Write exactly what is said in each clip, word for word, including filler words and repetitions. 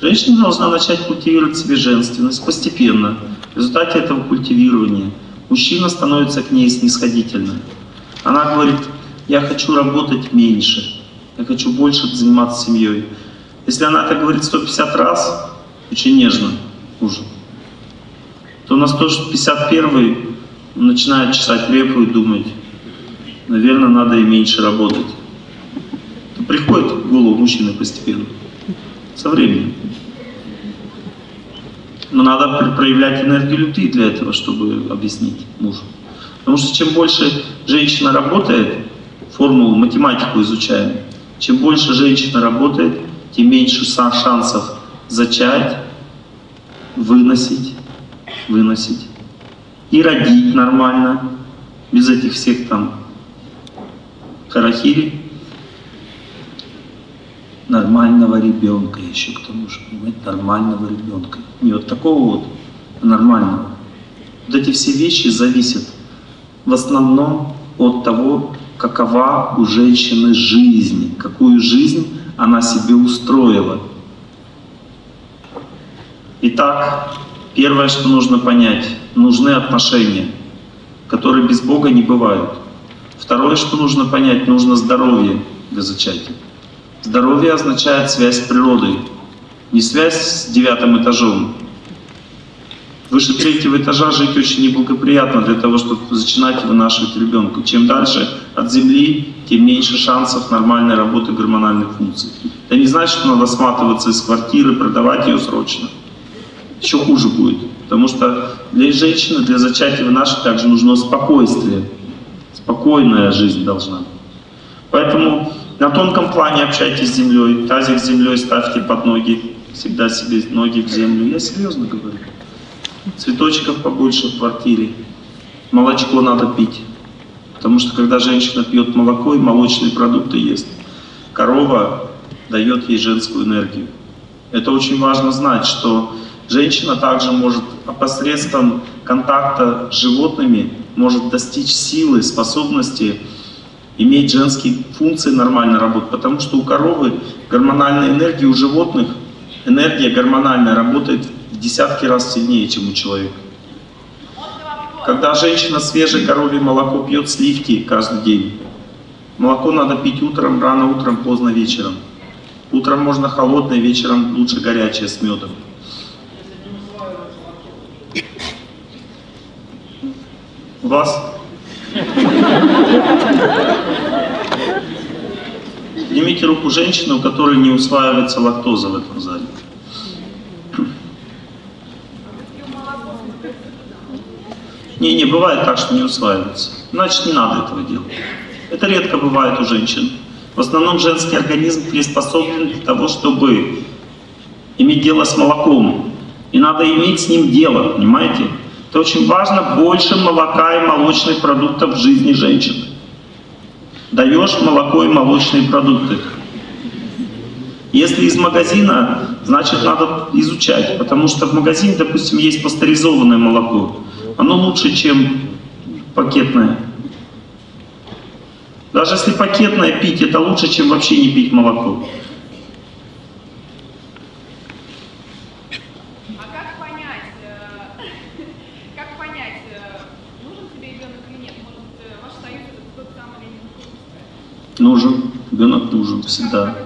Женщина должна начать культивировать в себе женственность постепенно. В результате этого культивирования мужчина становится к ней снисходительным. Она говорит: я хочу работать меньше, я хочу больше заниматься семьей. Если она это говорит сто пятьдесят раз, очень нежно, мужу, то у нас тоже пятьдесят первый начинает чесать репу и думать: наверное, надо и меньше работать. Это приходит в голову мужчины постепенно, со временем. Но надо проявлять энергию любви для этого, чтобы объяснить мужу. Потому что чем больше женщина работает, формулу, математику изучаем, чем больше женщина работает, тем меньше шансов зачать, выносить, выносить и родить нормально, без этих всех там харахири, нормального ребенка еще к тому же, понимаете, нормального ребенка, не вот такого вот, а нормального. Вот эти все вещи зависят в основном от того, какова у женщины жизнь, какую жизнь она себе устроила. Итак, первое, что нужно понять, нужны отношения, которые без Бога не бывают. Второе, что нужно понять, нужно здоровье для зачатия. Здоровье означает связь с природой, не связь с девятым этажом. Выше третьего этажа жить очень неблагоприятно для того, чтобы зачинать и вынашивать ребенка. Чем дальше от земли, тем меньше шансов нормальной работы гормональных функций. Это не значит, что надо сматываться из квартиры, продавать ее срочно. Еще хуже будет. Потому что для женщины, для зачатия вынашивания также нужно спокойствие. Спокойная жизнь должна быть. Поэтому на тонком плане общайтесь с землей, тазик с землей ставьте под ноги, всегда себе ноги в землю. Я серьезно говорю. Цветочков побольше в квартире. Молочко надо пить. Потому что когда женщина пьет молоко и молочные продукты ест, корова дает ей женскую энергию. Это очень важно знать, что женщина также может посредством контакта с животными может достичь силы, способности иметь женские функции нормально работать. Потому что у коровы гормональная энергия, у животных энергия гормональная работает в десятки раз сильнее, чем у человека. Когда женщина свежее коровье молоко пьет, сливки каждый день. Молоко надо пить утром, рано утром, поздно вечером. Утром можно холодное, вечером лучше горячее с медом. У вас? Поднимите руку женщины, у которой не усваивается лактоза в этом зале. Не, не бывает так, что не усваивается. Значит, не надо этого делать. Это редко бывает у женщин. В основном женский организм приспособлен для того, чтобы иметь дело с молоком. И надо иметь с ним дело, понимаете? Это очень важно, больше молока и молочных продуктов в жизни женщины. Даешь молоко и молочные продукты. Если из магазина, значит, надо изучать. Потому что в магазине, допустим, есть пастеризованное молоко. Оно лучше, чем пакетное. Даже если пакетное пить, это лучше, чем вообще не пить молоко. А как понять, как понять, нужен тебе ребенок или нет? Может, ваш союз это тот самый или не нужен? Нужен, ребенок нужен всегда.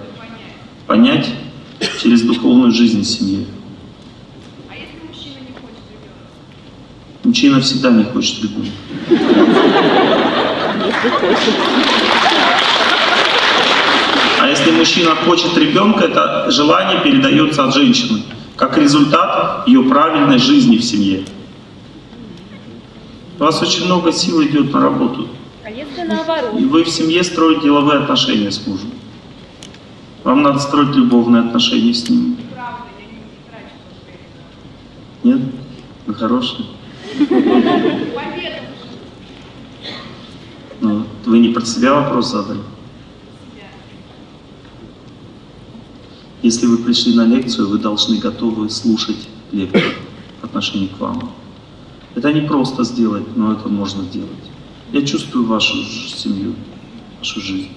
Понять? Понять через духовную жизнь семьи. Мужчина всегда не хочет любви. А если мужчина хочет ребенка, это желание передается от женщины, как результат ее правильной жизни в семье. У вас очень много сил идет на работу. А если наоборот? И вы в семье строите деловые отношения с мужем. Вам надо строить любовные отношения с ним. Нет? Вы хорошие? Ну, вы не про себя вопрос задали? Если вы пришли на лекцию, вы должны готовы слушать лекцию в отношении к вам. Это не просто сделать, но это можно делать. Я чувствую вашу семью, вашу жизнь.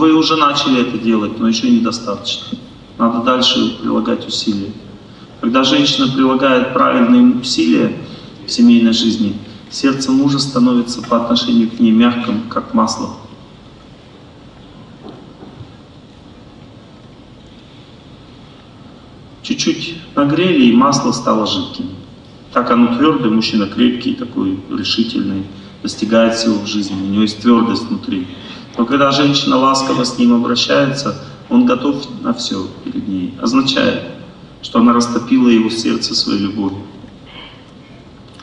вы уже начали это делать, но еще недостаточно. Надо дальше прилагать усилия. Когда женщина прилагает правильные усилия в семейной жизни, сердце мужа становится по отношению к ней мягким, как масло. Чуть-чуть нагрели, и масло стало жидким. Так оно твердое, мужчина крепкий, такой решительный, достигает всего в жизни, у него есть твердость внутри. Но когда женщина ласково с ним обращается, он готов на все перед ней. Означает, что она растопила его сердце своей любовью.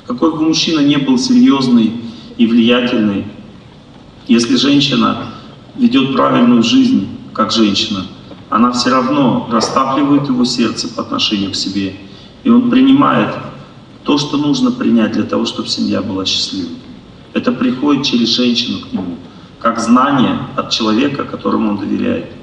Какой бы мужчина ни был серьезный и влиятельный, если женщина ведет правильную жизнь, как женщина, она все равно растапливает его сердце по отношению к себе. И он принимает то, что нужно принять для того, чтобы семья была счастливой. Это приходит через женщину к нему, как знание от человека, которому он доверяет.